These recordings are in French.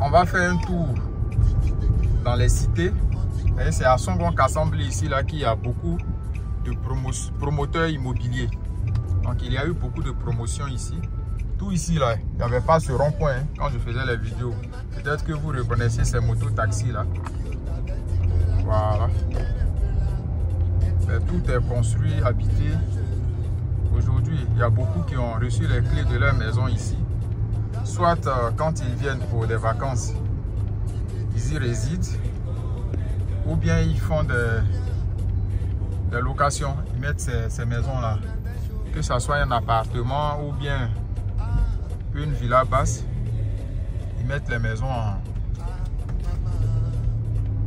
on va faire un tour dans les cités. C'est à Songon Kassamblé ici là qu'il y a beaucoup de promoteurs immobiliers. Donc il y a eu beaucoup de promotions ici. Tout ici là, il n'y avait pas ce rond-point hein, quand je faisais les vidéos. Peut-être que vous reconnaissez ces motos-taxis là. Voilà. Mais tout est construit, habité. Aujourd'hui, il y a beaucoup qui ont reçu les clés de leur maison ici. Soit quand ils viennent pour des vacances, ils y résident. Ou bien ils font des locations. Ils mettent ces maisons-là. Que ce soit un appartement ou bien une villa basse. Ils mettent les maisons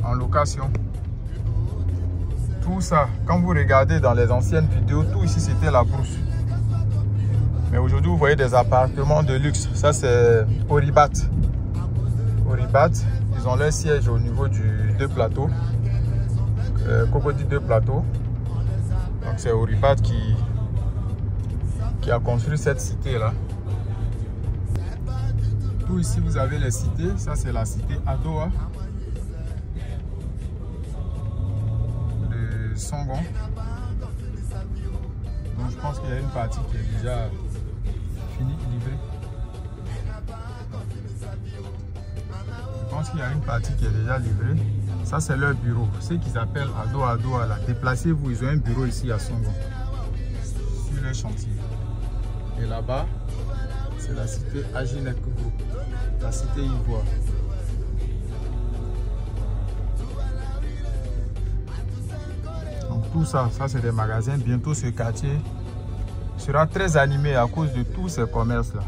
en location. Tout ça, quand vous regardez dans les anciennes vidéos, tout ici c'était la brousse. Mais aujourd'hui vous voyez des appartements de luxe. Ça c'est Oribat. Oribat, ils ont leur siège au niveau du deux plateaux. Cocody deux plateaux. Donc c'est Oribat qui a construit cette cité là. Tout ici vous avez les cités. Ça c'est la cité Atoa. Songon. Donc je pense qu'il y a une partie qui est déjà finie, livrée. Je pense qu'il y a une partie qui est déjà livrée. Ça c'est leur bureau. Ceux qu'ils appellent Ado là. Déplacez-vous, ils ont un bureau ici à Songon. Sur le chantier. Et là-bas, c'est la cité Aginékou. La cité Ivoire. Tout ça, ça c'est des magasins. Bientôt ce quartier sera très animé à cause de tous ces commerces là.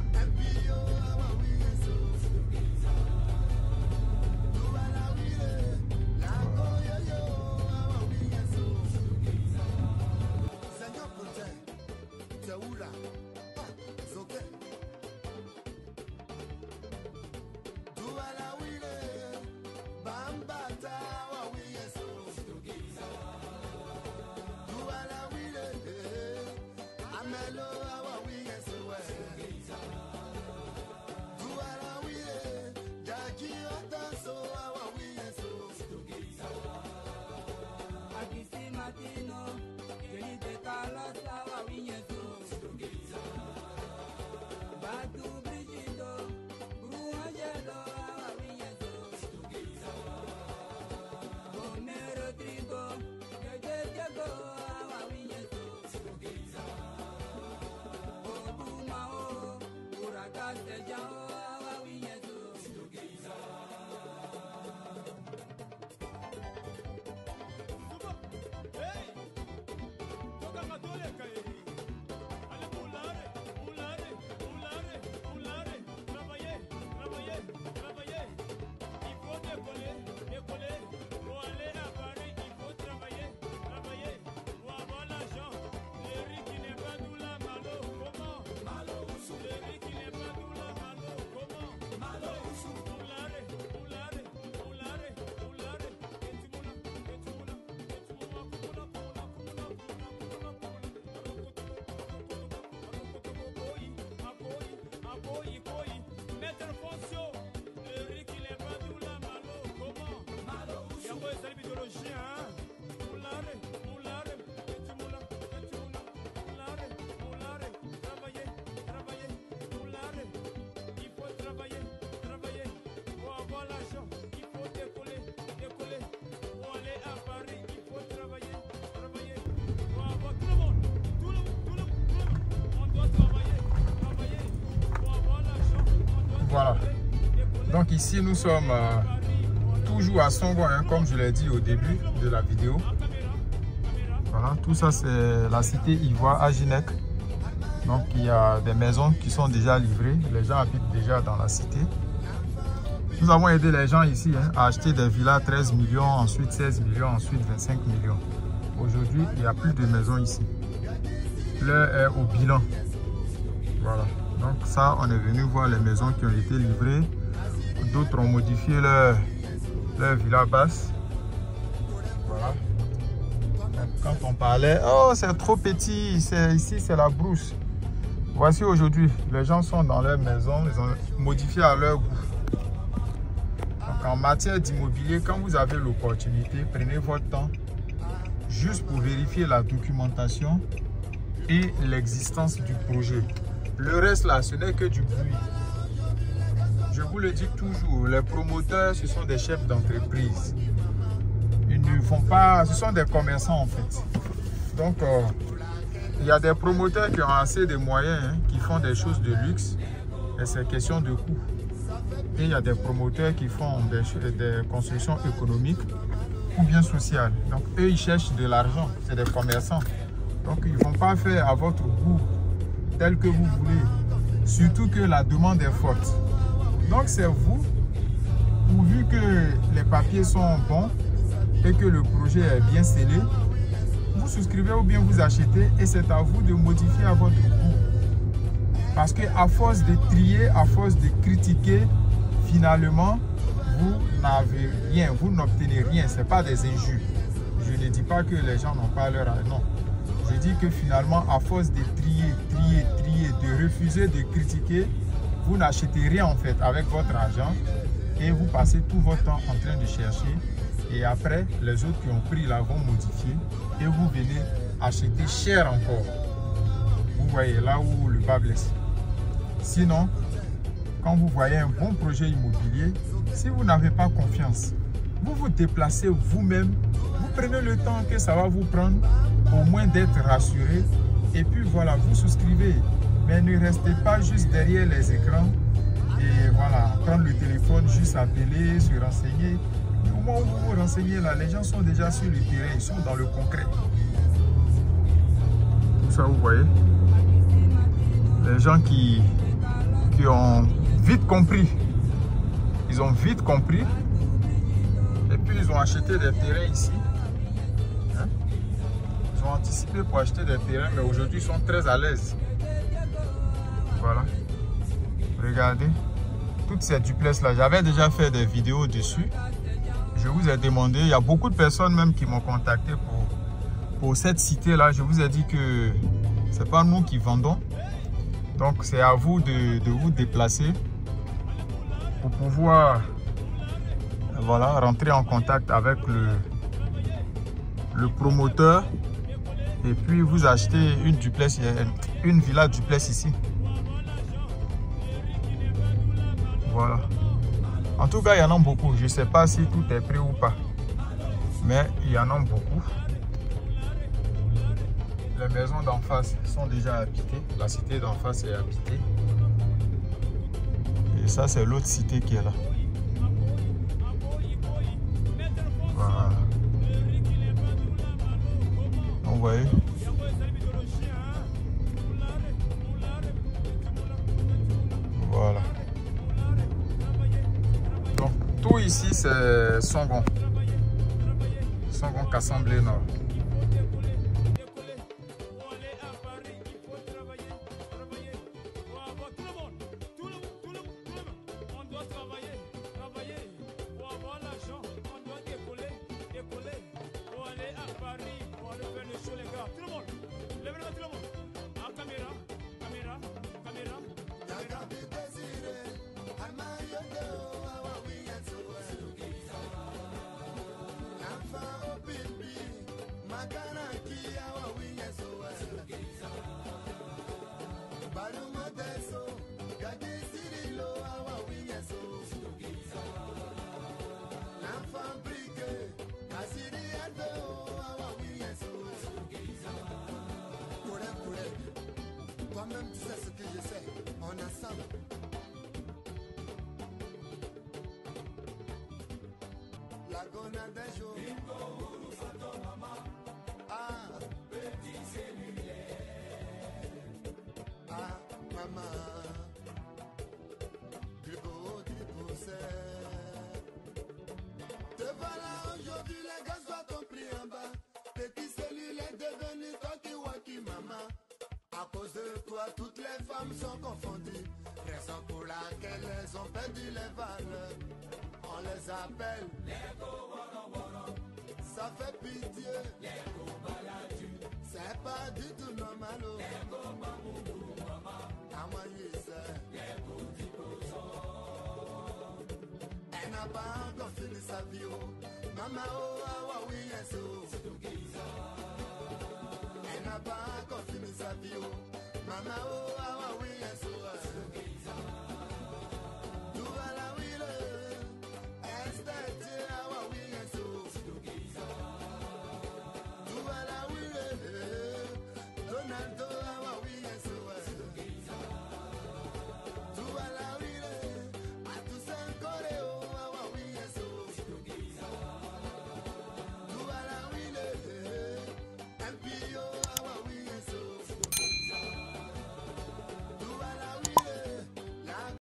Voilà, donc ici nous sommes toujours à Songon, hein, comme je l'ai dit au début de la vidéo. Voilà, tout ça c'est la cité Ivoire Aginékou. Donc il y a des maisons qui sont déjà livrées, les gens habitent déjà dans la cité. Nous avons aidé les gens ici hein, à acheter des villas 13 millions, ensuite 16 millions, ensuite 25 millions. Aujourd'hui, il n'y a plus de maisons ici. L'heure est au bilan. Voilà. Donc ça, on est venu voir les maisons qui ont été livrées. D'autres ont modifié leur villa basse. Voilà. Quand on parlait, oh c'est trop petit, ici c'est la brousse. Voici aujourd'hui, les gens sont dans leur maison, ils ont modifié à leur goût. qu'en matière d'immobilier, quand vous avez l'opportunité, prenez votre temps juste pour vérifier la documentation et l'existence du projet. Le reste là, ce n'est que du bruit. Je vous le dis toujours, les promoteurs, ce sont des chefs d'entreprise. Ils ne font pas, ce sont des commerçants en fait. Donc, il y a des promoteurs qui ont assez de moyens, hein, qui font des choses de luxe, et c'est question de coût. Et il y a des promoteurs qui font des constructions économiques ou bien sociales. Donc, eux, ils cherchent de l'argent, c'est des commerçants. Donc, ils ne vont pas faire à votre goût, tel que vous voulez. Surtout que la demande est forte. Donc, c'est vous, pourvu que les papiers sont bons et que le projet est bien scellé, vous souscrivez ou bien vous achetez et c'est à vous de modifier à votre goût. Parce qu'à force de trier, à force de critiquer, finalement, vous n'avez rien, vous n'obtenez rien. Ce n'est pas des injures. Je ne dis pas que les gens n'ont pas leur... Non. Je dis que finalement, à force de trier, de refuser, de critiquer, vous n'achetez rien en fait avec votre argent et vous passez tout votre temps en train de chercher et après les autres qui ont pris là vont modifier et vous venez acheter cher encore. Vous voyez là où le bas blesse. Sinon, quand vous voyez un bon projet immobilier, si vous n'avez pas confiance, vous vous déplacez vous-même, vous prenez le temps que ça va vous prendre au moins d'être rassuré et puis voilà, vous souscrivez. Mais ne restez pas juste derrière les écrans et voilà, prendre le téléphone, juste appeler, se renseigner. Du moment où vous vous renseignez là, les gens sont déjà sur le terrain, ils sont dans le concret. Tout ça, vous voyez, les gens qui ont vite compris, ils ont vite compris et puis ils ont acheté des terrains ici. Hein? Ils ont anticipé pour acheter des terrains, mais aujourd'hui ils sont très à l'aise. Voilà, regardez, toutes ces duplex là, j'avais déjà fait des vidéos dessus, je vous ai demandé, il y a beaucoup de personnes même qui m'ont contacté pour cette cité là, je vous ai dit que c'est pas nous qui vendons, donc c'est à vous de vous déplacer pour pouvoir voilà, rentrer en contact avec le promoteur et puis vous achetez une duplex, une villa duplex ici. Voilà. En tout cas, il y en a beaucoup. Je ne sais pas si tout est prêt ou pas. Mais il y en a beaucoup. Les maisons d'en face sont déjà habitées. La cité d'en face est habitée. Et ça, c'est l'autre cité qui est là. Voilà. Vous voyez? Voilà. Tout ici, c'est Songon. Songon Kassamblé Nord. Toi-même, tu sais ce que je sais, on est ensemble. La gonade des jours. Ah, petit cellulaire. Ah, maman. Du haut du pouce. Te voilà aujourd'hui, les gars, soit ton prix en bas. Petit cellulaire devenu toki-waki, maman. À cause de toi, toutes les femmes sont confondues. Raison pour laquelle elles ont perdu les valeurs. On les appelle les Koworo-Woro. Ça fait pitié. Les Kobaladu. C'est pas du tout normal. Les Kobamoumou-Mama. Amoyise. Les Kotipozo. Elle n'a n'a pas encore fini sa vie. Maman, oh, oui, elle n'a pas encore fini sa vie. Maman, oh, oui,